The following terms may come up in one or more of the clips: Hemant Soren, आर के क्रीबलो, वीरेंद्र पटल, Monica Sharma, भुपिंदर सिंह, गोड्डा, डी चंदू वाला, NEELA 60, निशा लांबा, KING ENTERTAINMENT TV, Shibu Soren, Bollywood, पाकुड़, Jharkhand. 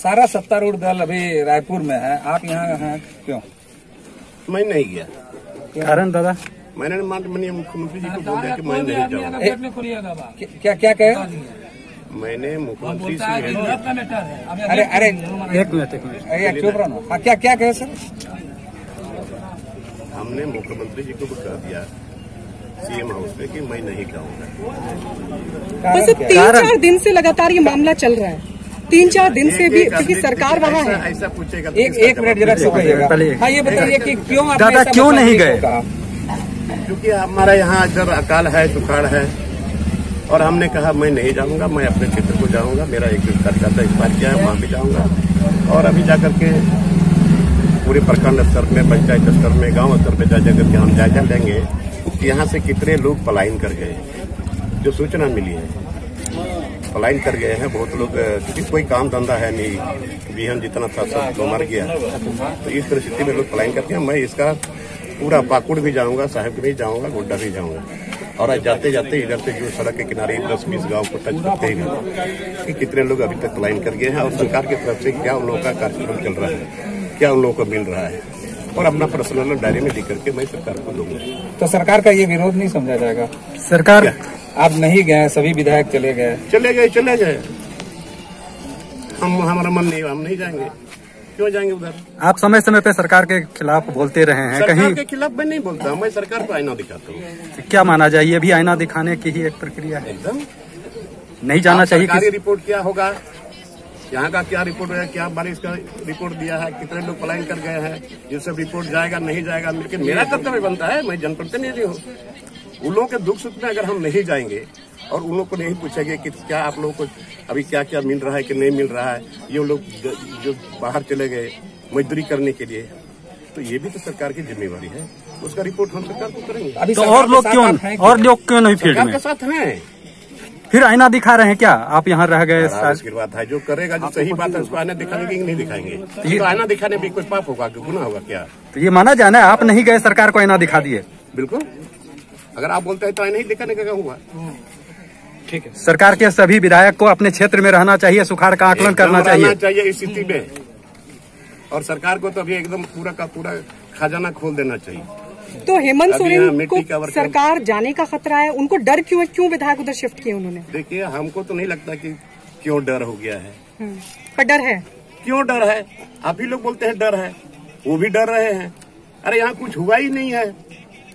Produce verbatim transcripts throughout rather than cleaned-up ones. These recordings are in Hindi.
सारा सत्तारूढ़ दल अभी रायपुर में है, आप यहाँ हैं क्यों? मैं नहीं गया। कारण दादा मैंने मुख्यमंत्री जी को बोला कि मैं नहीं जाऊँगा। क्या क्या कहा मैंने मुख्यमंत्री से? अरे अरे एक मिनट एक मिनट चुप रहो। हाँ क्या क्या कहे सर? हमने मुख्यमंत्री जी को बता दिया सीएम हाउस में कि मैं नहीं जाऊँगा। बस तीन चार दिन से लगातार ये मामला चल रहा है, तीन चार दिन से भी, क्योंकि सरकार वहाँ है। ऐसा पूछेगा एक एक मिनट जरा से कहिएगा। हाँ ये बताइए कि क्यों आप दादा क्यों नहीं गए? क्योंकि हमारा यहाँ इधर अकाल है, सुखाड़ है, और हमने कहा मैं नहीं जाऊँगा, मैं अपने क्षेत्र को जाऊँगा। मेरा एक कार्यकर्ता इस्तीफा है, वहाँ भी जाऊँगा। और अभी जाकर के पूरे प्रखंड स्तर में, पंचायत स्तर में, गाँव स्तर पर जा जाकर के हम जायजा लेंगे कि यहाँ से कितने लोग पलायन कर गए। जो सूचना मिली है पलायन कर गए हैं बहुत लोग, क्योंकि कोई काम धंधा है नहीं। बीहन जितना था सब तो मर गया, तो इस परिस्थिति में लोग पलायन करते हैं। मैं इसका पूरा पाकुड़ भी जाऊंगा, साहेब भी जाऊंगा, गोड्डा भी जाऊंगा। और जाते जाते इधर से जो सड़क के किनारे दस बीस गांव को टच करते ही कि कितने लोग अभी तक पलायन कर गए हैं, और सरकार की तरफ से क्या उन लोगों का कार्यक्रम चल रहा है, क्या उन लोगों को मिल रहा है, और अपना पर्सनल डायरी में लिख करके मैं सरकार को दूंगा। तो सरकार का ये विरोध नहीं समझा जाएगा? सरकार आप नहीं गए, सभी विधायक चले गए चले गए चले गए हम हमारा मन नहीं, हम नहीं जाएंगे। क्यों जाएंगे उधर? आप समय समय पे सरकार के खिलाफ बोलते रहे हैं। सरकार कहीं के खिलाफ मैं नहीं बोलता, मैं सरकार को आईना दिखाता हूँ। क्या माना जाए ये भी आईना दिखाने की ही एक प्रक्रिया है? एकदम नहीं जाना चाहिए। सरकारी रिपोर्ट क्या होगा, यहाँ का क्या रिपोर्ट है, क्या बारिश का रिपोर्ट दिया है, कितने लोग पलायन कर गए हैं, ये सब रिपोर्ट जाएगा नहीं जाएगा। लेकिन मेरा कर्तव्य बनता है, मैं जनप्रतिनिधि हूँ, उन लोगों के दुख सुख में अगर हम नहीं जाएंगे और उन लोगों को नहीं पूछेंगे कि क्या आप लोगों को अभी क्या क्या मिल रहा है कि नहीं मिल रहा है। ये लोग जो बाहर चले गए मजदूरी करने के लिए, तो ये भी तो सरकार की जिम्मेवारी है, उसका रिपोर्ट हम सरकार को करेंगे। अभी तो और लोग क्यों और लोग क्यों नहीं फील्ड में साथ हैं, फिर आईना दिखा रहे हैं क्या? आप यहाँ रह गए बात है, जो करेगा जो सही बात है उसको आईना दिखाएंगे कि नहीं दिखाएंगे? तो आईना दिखाने में कोई पाप होगा, गुनाह होगा क्या? तो ये माना जाना है आप नहीं गए, सरकार को आईना दिखा दिए। बिल्कुल, अगर आप बोलते हैं तो नहीं दिखाने का हुआ। ठीक है, सरकार के सभी विधायक को अपने क्षेत्र में रहना चाहिए, सुखाड़ का आकलन करना चाहिए चाहिए इस स्थिति में, और सरकार को तो अभी एकदम पूरा का पूरा खजाना खोल देना चाहिए। तो हेमंत सोरेन को सरकार जाने का खतरा है, उनको डर क्यों है, क्यों विधायक उधर शिफ्ट किए उन्होंने? देखिए हमको तो नहीं लगता कि क्यों डर हो गया है। डर है, क्यों डर है? आप ही लोग बोलते हैं डर है, वो भी डर रहे हैं। अरे यहाँ कुछ हुआ ही नहीं है,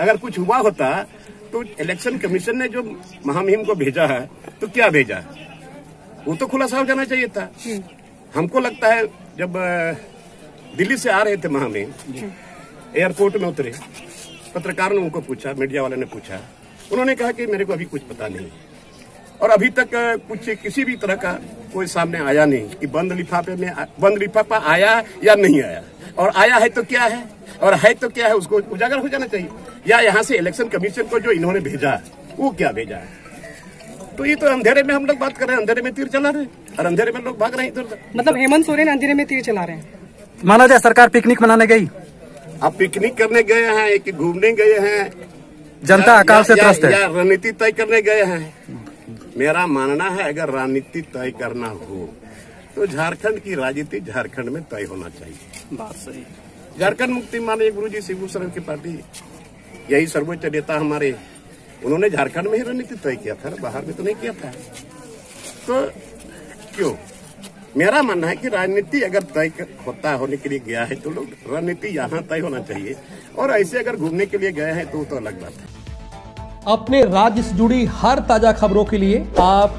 अगर कुछ हुआ होता तो इलेक्शन कमीशन ने जो महामहिम को भेजा है तो क्या भेजा है, वो तो खुलासा हो जाना चाहिए था। हमको लगता है जब दिल्ली से आ रहे थे महामहिम, एयरपोर्ट में उतरे, पत्रकार ने उनको पूछा, मीडिया वाले ने पूछा, उन्होंने कहा कि मेरे को अभी कुछ पता नहीं, और अभी तक कुछ किसी भी तरह का कोई सामने आया नहीं कि बंद लिफाफे में बंद लिफाफा आया या नहीं आया, और आया है तो क्या है, और है तो क्या है, उसको उजागर हो जाना चाहिए। या यहाँ से इलेक्शन कमीशन को जो इन्होंने भेजा वो क्या भेजा है? तो ये तो अंधेरे में हम लोग बात कर रहे हैं, अंधेरे में तीर चला रहे हैं, और अंधेरे में लोग भाग रहे हैं इधर। मतलब हेमंत सोरेन अंधेरे में तीर चला रहे हैं। माना जाए सरकार पिकनिक मनाने गई, आप पिकनिक करने गए हैं कि घूमने गए हैं, जनता अकाल से त्रस्त है, रणनीति तय करने गए हैं। मेरा मानना है अगर रणनीति तय करना हो तो झारखंड की राजनीति झारखंड में तय होना चाहिए। बात सही। झारखंड मुक्ति माने गुरुजी शिबू सोरेन की पार्टी, यही सर्वोच्च नेता हमारे, उन्होंने झारखंड में ही रणनीति तय किया था, बाहर में तो नहीं किया था। तो क्यों? मेरा मानना है कि राजनीति अगर तय होता होने के लिए गया है तो लोग रणनीति यहाँ तय होना चाहिए, और ऐसे अगर घूमने के लिए गए हैं तो वो तो अलग बात है। अपने राज्य से जुड़ी हर ताजा खबरों के लिए आप